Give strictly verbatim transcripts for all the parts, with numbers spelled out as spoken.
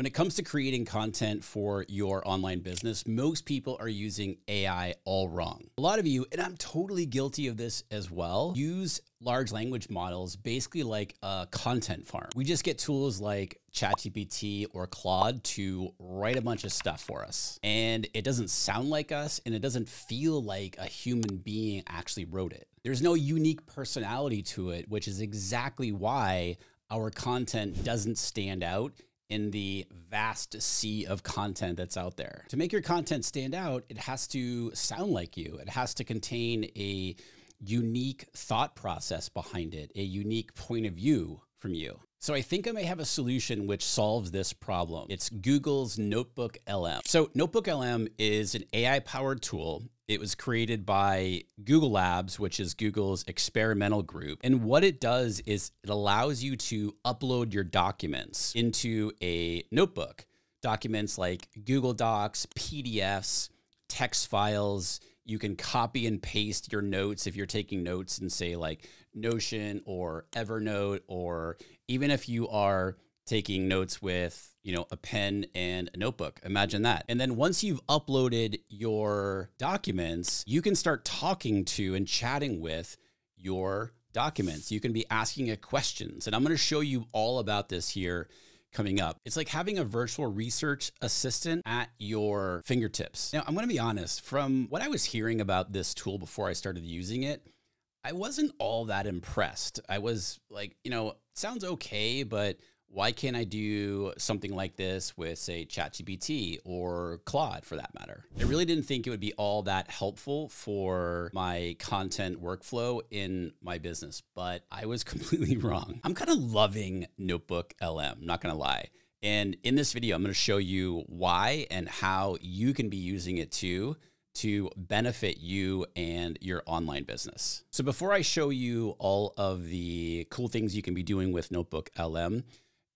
When it comes to creating content for your online business, most people are using A I all wrong. A lot of you, and I'm totally guilty of this as well, use large language models basically like a content farm. We just get tools like ChatGPT or Claude to write a bunch of stuff for us. And it doesn't sound like us, and it doesn't feel like a human being actually wrote it. There's no unique personality to it, which is exactly why our content doesn't stand out in the vast sea of content that's out there. To make your content stand out, it has to sound like you. It has to contain a unique thought process behind it, a unique point of view from you. So I think I may have a solution which solves this problem. It's Google's NotebookLM. So NotebookLM is an A I-powered tool. It was created by Google Labs, which is Google's experimental group. And what it does is it allows you to upload your documents into a notebook. Documents like Google Docs, P D Fs, text files. You can copy and paste your notes if you're taking notes in, say, like Notion or Evernote, or even if you are taking notes with, you know, a pen and a notebook. Imagine that. And then once you've uploaded your documents, you can start talking to and chatting with your documents. You can be asking it questions. And I'm going to show you all about this here coming up. It's like having a virtual research assistant at your fingertips. Now, I'm going to be honest, from what I was hearing about this tool before I started using it, I wasn't all that impressed. I was like, you know, sounds okay, but why can't I do something like this with, say, ChatGPT or Claude for that matter? I really didn't think it would be all that helpful for my content workflow in my business, but I was completely wrong. I'm kind of loving NotebookLM, not gonna lie. And in this video, I'm gonna show you why and how you can be using it too to benefit you and your online business. So before I show you all of the cool things you can be doing with NotebookLM,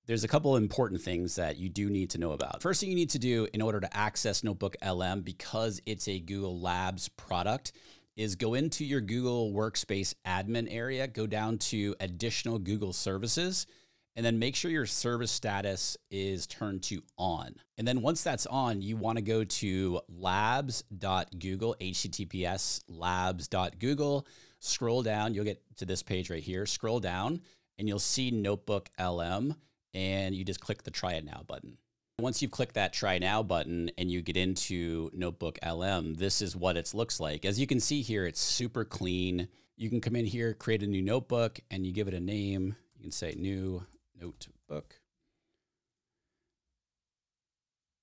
there's a couple important things that you do need to know about. First thing you need to do in order to access NotebookLM, because it's a Google Labs product, is go into your Google Workspace admin area, go down to additional Google services, and then make sure your service status is turned to on. And then once that's on, you wanna go to labs dot google, H T T P S, labs dot google, scroll down, you'll get to this page right here, scroll down, and you'll see NotebookLM. And you just click the try it now button. Once you've clicked that try now button and you get into NotebookLM, this is what it looks like. As you can see here, it's super clean. You can come in here, create a new notebook, and you give it a name. You can say new notebook.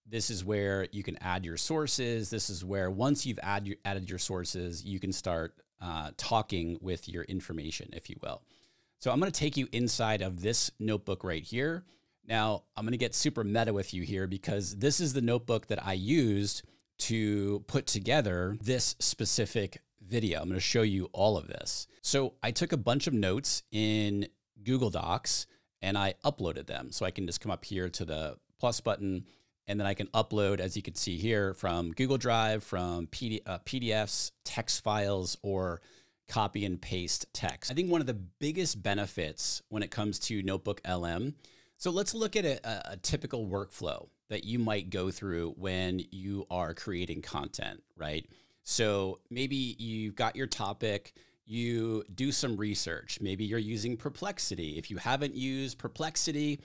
This is where you can add your sources. This is where once you've add your, added your sources, you can start uh, talking with your information, if you will. So I'm going to take you inside of this notebook right here. Now I'm going to get super meta with you here, because this is the notebook that I used to put together this specific video. I'm going to show you all of this. So I took a bunch of notes in Google Docs and I uploaded them. So I can just come up here to the plus button, and then I can upload, as you can see here, from Google Drive, from P D F, uh, P D Fs, text files, or copy and paste text. I think one of the biggest benefits when it comes to NotebookLM. So let's look at a, a typical workflow that you might go through when you are creating content, right? So maybe you've got your topic, you do some research. Maybe you're using Perplexity. If you haven't used Perplexity,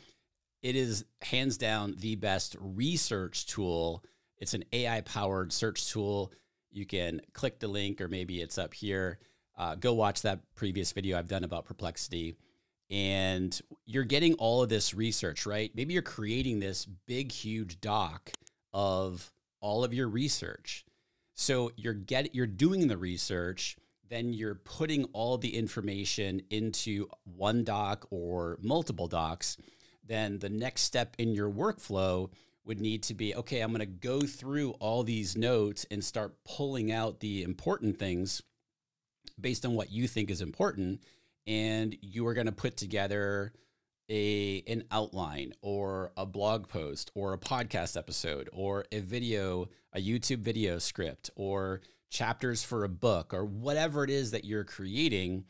it is hands down the best research tool. It's an A I-powered search tool. You can click the link, or maybe it's up here. Uh, go watch that previous video I've done about Perplexity, and you're getting all of this research, right? Maybe you're creating this big, huge doc of all of your research. So you're get, you're doing the research, then you're putting all the information into one doc or multiple docs. Then the next step in your workflow would need to be, okay, I'm going to go through all these notes and start pulling out the important things based on what you think is important, and you are going to put together a an outline or a blog post or a podcast episode or a video, a YouTube video script, or chapters for a book, or whatever it is that you're creating.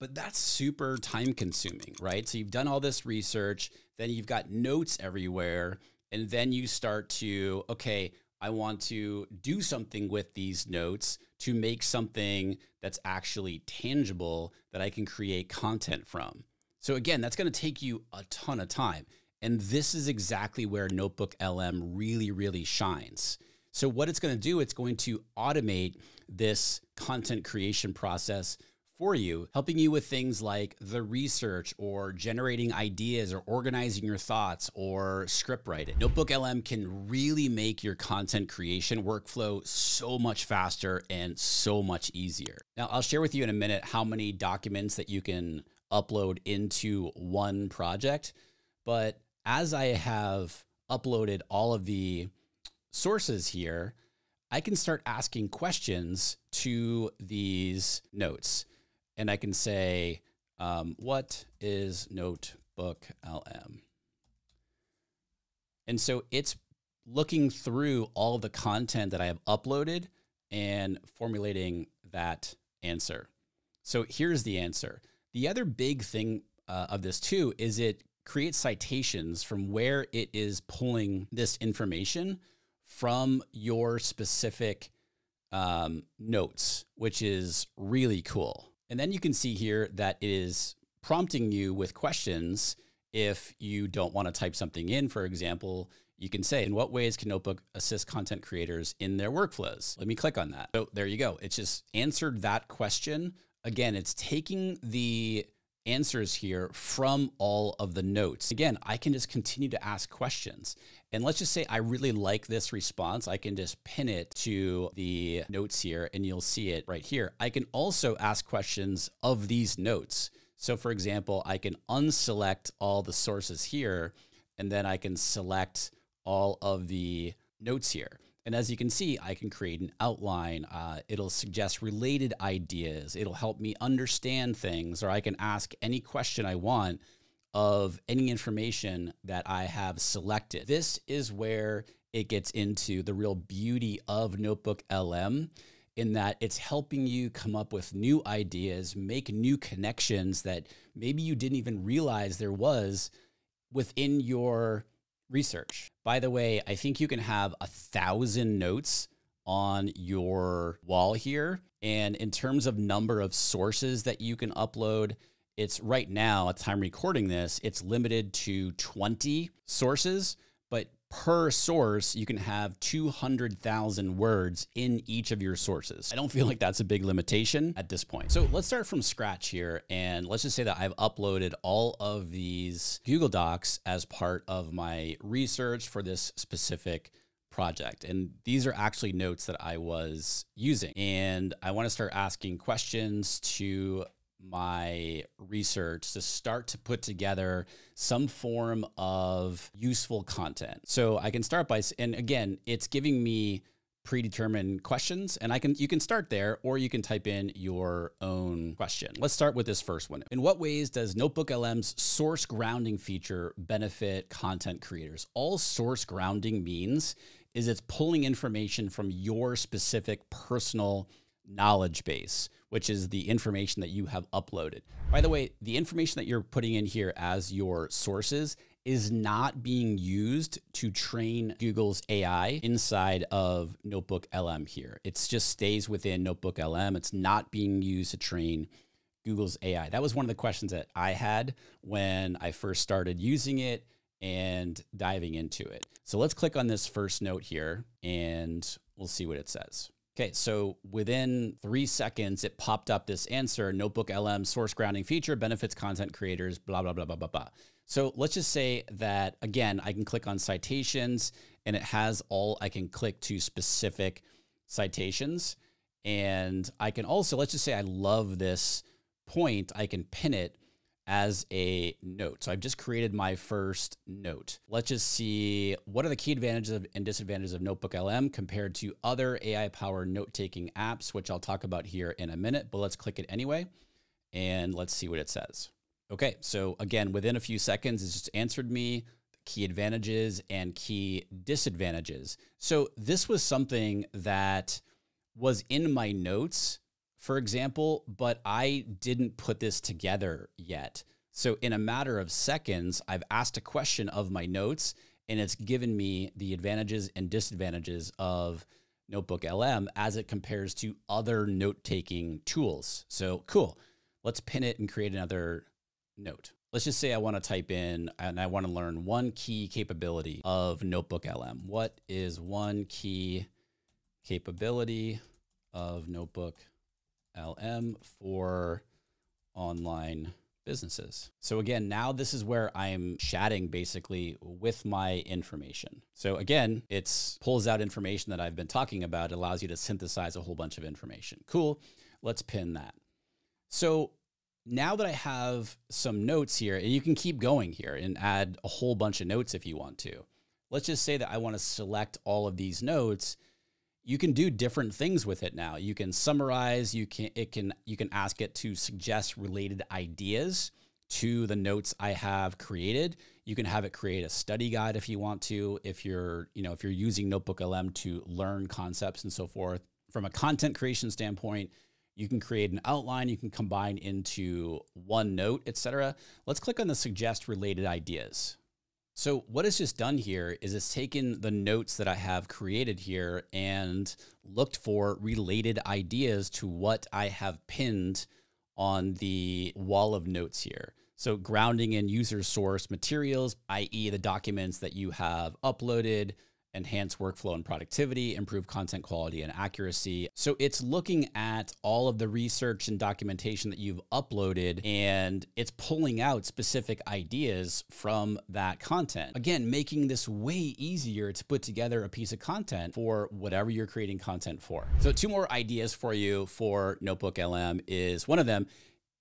But that's super time consuming, right? So you've done all this research, then you've got notes everywhere, And then you start to, okay, I want to do something with these notes to make something that's actually tangible that I can create content from. So again, that's going to take you a ton of time. And this is exactly where NotebookLM really, really shines. So what it's going to do, it's going to automate this content creation process for you, helping you with things like the research or generating ideas or organizing your thoughts or script writing. NotebookLM can really make your content creation workflow so much faster and so much easier. Now, I'll share with you in a minute how many documents that you can upload into one project. But as I have uploaded all of the sources here, I can start asking questions to these notes. And I can say, um, what is NotebookLM? And so it's looking through all of the content that I have uploaded and formulating that answer. So here's the answer. The other big thing uh, of this too is it creates citations from where it is pulling this information from your specific um, notes, which is really cool. And then you can see here that it is prompting you with questions. If you don't want to type something in, for example, you can say, in what ways can Notebook assist content creators in their workflows? Let me click on that. So there you go. It's just answered that question. Again, it's taking the answers here from all of the notes. Again, I can just continue to ask questions. And let's just say I really like this response. I can just pin it to the notes here and you'll see it right here. I can also ask questions of these notes. So for example, I can unselect all the sources here and then I can select all of the notes here. And as you can see, I can create an outline. Uh, it'll suggest related ideas. It'll help me understand things, or I can ask any question I want of any information that I have selected. This is where it gets into the real beauty of NotebookLM, in that it's helping you come up with new ideas, make new connections that maybe you didn't even realize there was within your research. By the way, I think you can have a thousand notes on your wall here. And in terms of number of sources that you can upload, it's right now, at the time recording this, it's limited to twenty sources, but per source, you can have two hundred thousand words in each of your sources. I don't feel like that's a big limitation at this point. So let's start from scratch here. And let's just say that I've uploaded all of these Google Docs as part of my research for this specific project. And these are actually notes that I was using. And I want to start asking questions to my research to start to put together some form of useful content. So I can start by, and again, it's giving me predetermined questions, and I can, you can start there, or you can type in your own question. Let's start with this first one. In what ways does NotebookLM's source grounding feature benefit content creators? All source grounding means is it's pulling information from your specific personal knowledge base, which is the information that you have uploaded. By the way, the information that you're putting in here as your sources is not being used to train Google's A I inside of NotebookLM here. It just stays within NotebookLM. It's not being used to train Google's A I. That was one of the questions that I had when I first started using it and diving into it. So let's click on this first note here and we'll see what it says. Okay, so within three seconds, it popped up this answer, NotebookLM source grounding feature benefits content creators, blah, blah, blah, blah, blah, blah. So let's just say that, again, I can click on citations and it has all, I can click to specific citations. And I can also, let's just say I love this point, I can pin it as a note. So I've just created my first note. Let's just see, what are the key advantages of, and disadvantages of NotebookLM compared to other A I-powered note-taking apps, which I'll talk about here in a minute, but let's click it anyway, and let's see what it says. Okay, so again, within a few seconds, it's just answered me, key advantages and key disadvantages. So this was something that was in my notes, for example, but I didn't put this together yet. So in a matter of seconds, I've asked a question of my notes and it's given me the advantages and disadvantages of NotebookLM as it compares to other note-taking tools. So cool. Let's pin it and create another note. Let's just say I want to type in and I want to learn one key capability of NotebookLM. What is one key capability of NotebookLM for online businesses? So again, now this is where I'm chatting basically with my information. So again, it pulls out information that I've been talking about. It allows you to synthesize a whole bunch of information. Cool. Let's pin that. So now that I have some notes here, and you can keep going here and add a whole bunch of notes if you want to. Let's just say that I want to select all of these notes. You can do different things with it now. You can summarize, you can it can you can ask it to suggest related ideas to the notes I have created. You can have it create a study guide if you want to, if you're, you know, if you're using NotebookLM to learn concepts and so forth. From a content creation standpoint, you can create an outline, you can combine into one note, et cetera. Let's click on the suggest related ideas. So what it's just done here is it's taken the notes that I have created here and looked for related ideas to what I have pinned on the wall of notes here. So grounding in user source materials, that is the documents that you have uploaded, enhance workflow and productivity, improve content quality and accuracy. So it's looking at all of the research and documentation that you've uploaded, and it's pulling out specific ideas from that content. Again, making this way easier to put together a piece of content for whatever you're creating content for. So two more ideas for you for NotebookLM is one of them.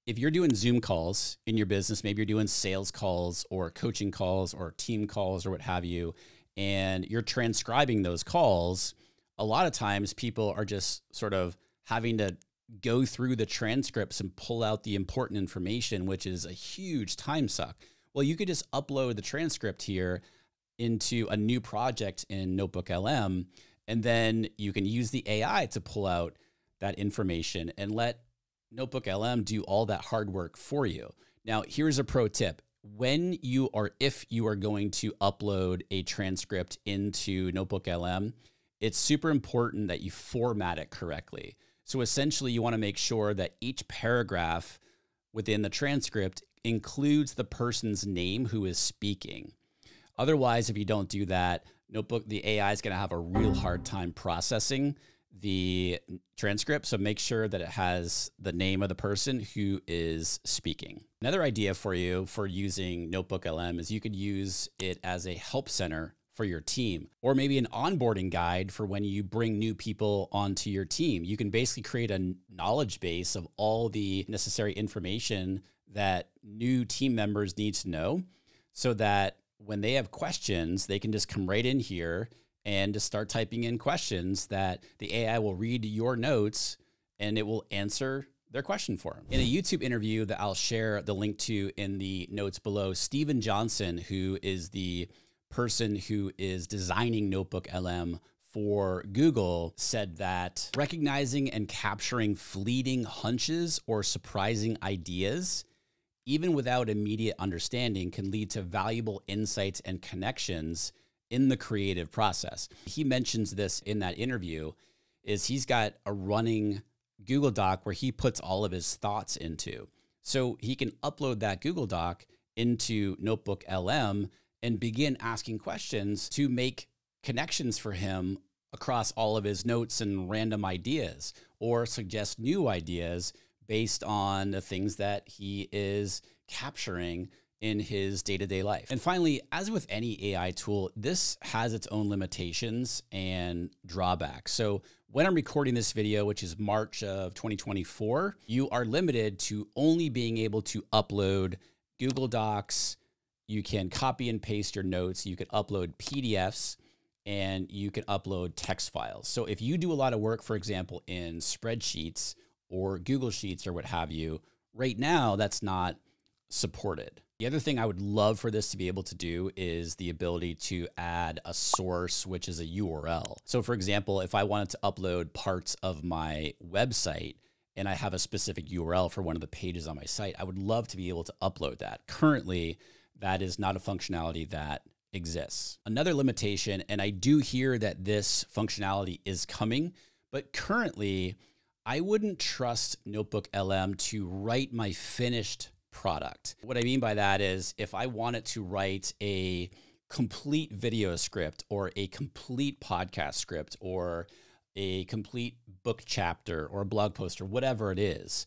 If you're doing Zoom calls in your business, maybe you're doing sales calls or coaching calls or team calls or what have you, and you're transcribing those calls, a lot of times people are just sort of having to go through the transcripts and pull out the important information, which is a huge time suck. Well, you could just upload the transcript here into a new project in NotebookLM, and then you can use the A I to pull out that information and let NotebookLM do all that hard work for you. Now, here's a pro tip. When you are, if you are going to upload a transcript into NotebookLM, it's super important that you format it correctly. So essentially you want to make sure that each paragraph within the transcript includes the person's name who is speaking. Otherwise, if you don't do that, notebook, the A I is going to have a real hard time processing the transcript. So make sure that it has the name of the person who is speaking. Another idea for you for using NotebookLM is you could use it as a help center for your team, or maybe an onboarding guide for when you bring new people onto your team. You can basically create a knowledge base of all the necessary information that new team members need to know so that when they have questions, they can just come right in here and just start typing in questions that the A I will read your notes and it will answer their question for them. In a YouTube interview that I'll share the link to in the notes below, Stephen Johnson, who is the person who is designing NotebookLM for Google, said that recognizing and capturing fleeting hunches or surprising ideas, even without immediate understanding, can lead to valuable insights and connections in the creative process. He mentions this in that interview, is he's got a running Google Doc where he puts all of his thoughts into. So he can upload that Google Doc into NotebookLM and begin asking questions to make connections for him across all of his notes and random ideas, or suggest new ideas based on the things that he is capturing in his day-to-day life. And finally, as with any A I tool, this has its own limitations and drawbacks. So when I'm recording this video, which is March of twenty twenty-four, you are limited to only being able to upload Google Docs. You can copy and paste your notes. You can upload P D Fs and you can upload text files. So if you do a lot of work, for example, in spreadsheets or Google Sheets or what have you, right now, that's not supported. The other thing I would love for this to be able to do is the ability to add a source, which is a U R L. So for example, if I wanted to upload parts of my website and I have a specific U R L for one of the pages on my site, I would love to be able to upload that. Currently, that is not a functionality that exists. Another limitation, and I do hear that this functionality is coming, but currently I wouldn't trust NotebookLM to write my finished product. What I mean by that is if I wanted to write a complete video script or a complete podcast script or a complete book chapter or a blog post or whatever it is,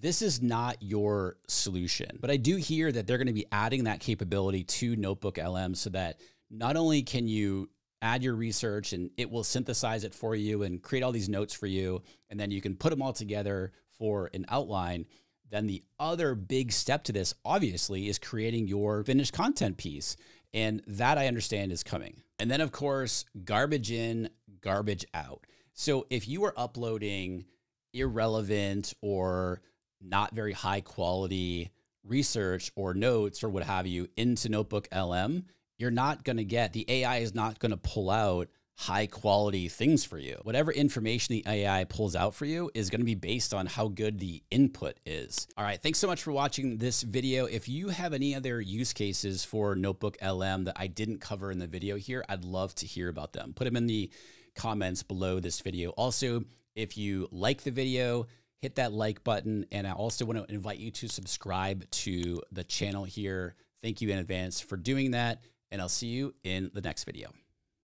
this is not your solution. But I do hear that they're going to be adding that capability to NotebookLM so that not only can you add your research and it will synthesize it for you and create all these notes for you, and then you can put them all together for an outline. Then the other big step to this, obviously, is creating your finished content piece. And that I understand is coming. And then, of course, garbage in, garbage out. So if you are uploading irrelevant or not very high quality research or notes or what have you into NotebookLM, you're not going to get, the A I is not going to pull out high quality things for you. Whatever information the A I pulls out for you is going to be based on how good the input is. All right. Thanks so much for watching this video. If you have any other use cases for NotebookLM that I didn't cover in the video here, I'd love to hear about them. Put them in the comments below this video. Also, if you like the video, hit that like button. And I also want to invite you to subscribe to the channel here. Thank you in advance for doing that. And I'll see you in the next video.